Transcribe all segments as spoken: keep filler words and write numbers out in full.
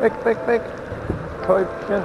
weg, weg, weg. Täubchen.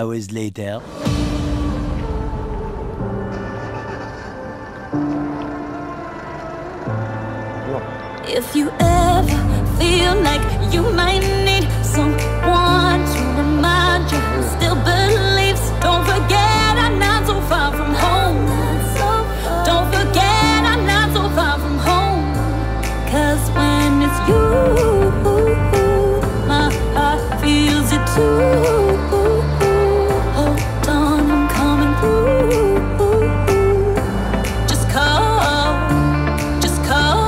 hours later. If you ever feel like you might need someone to remind you, still believes, don't forget I'm not so far from home. Don't forget I'm not so far from home. Cause when it's you, my heart feels it too. Hold on, I'm coming through. Just call, just call.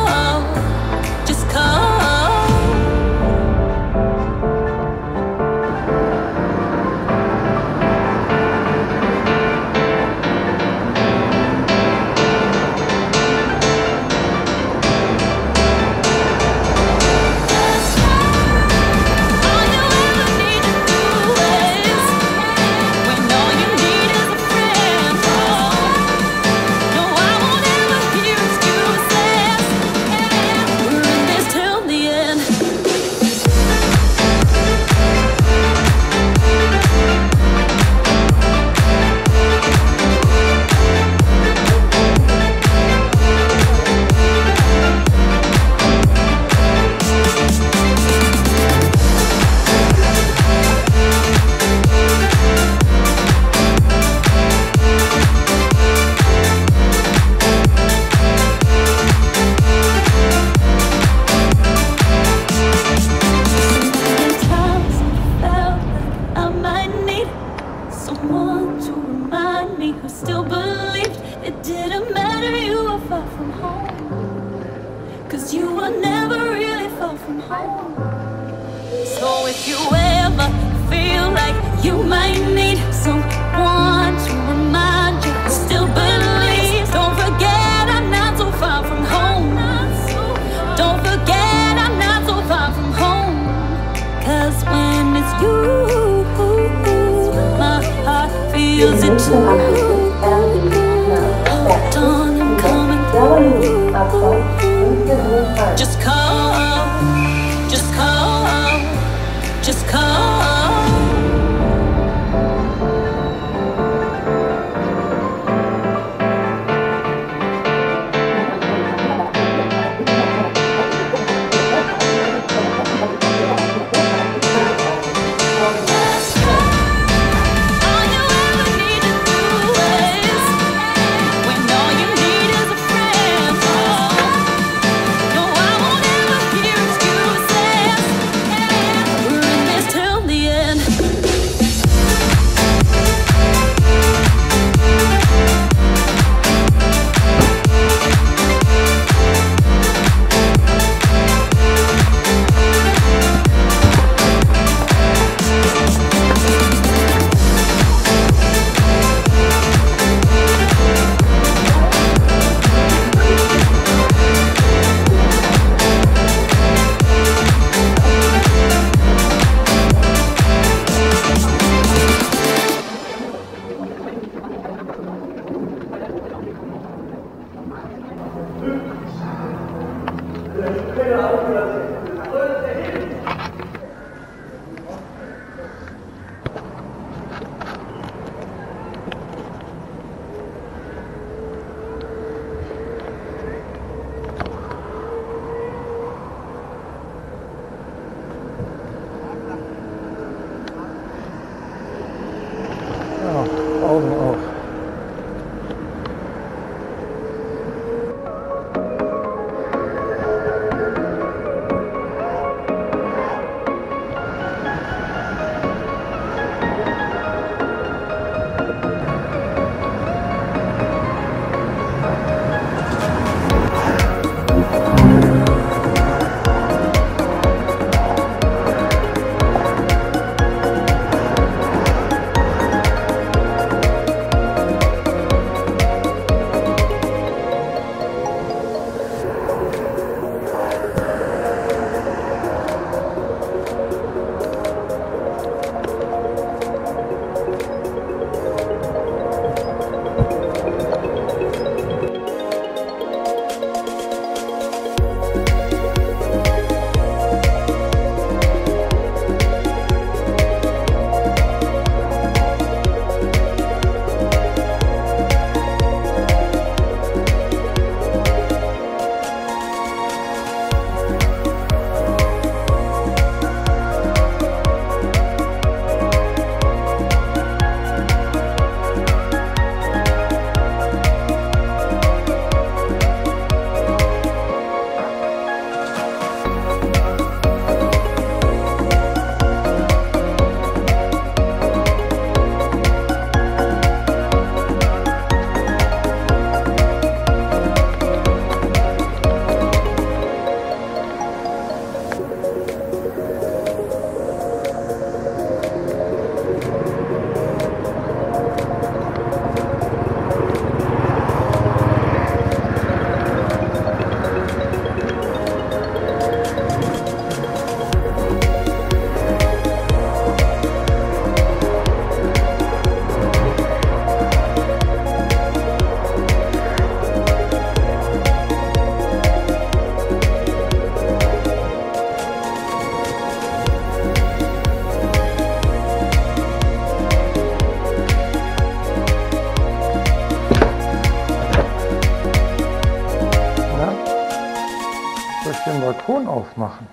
Aktion aufmachen.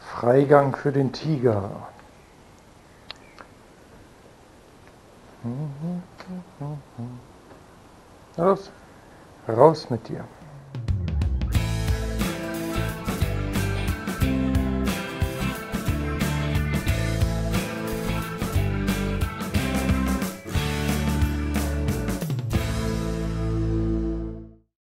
Freigang für den Tiger. Na los, raus mit dir.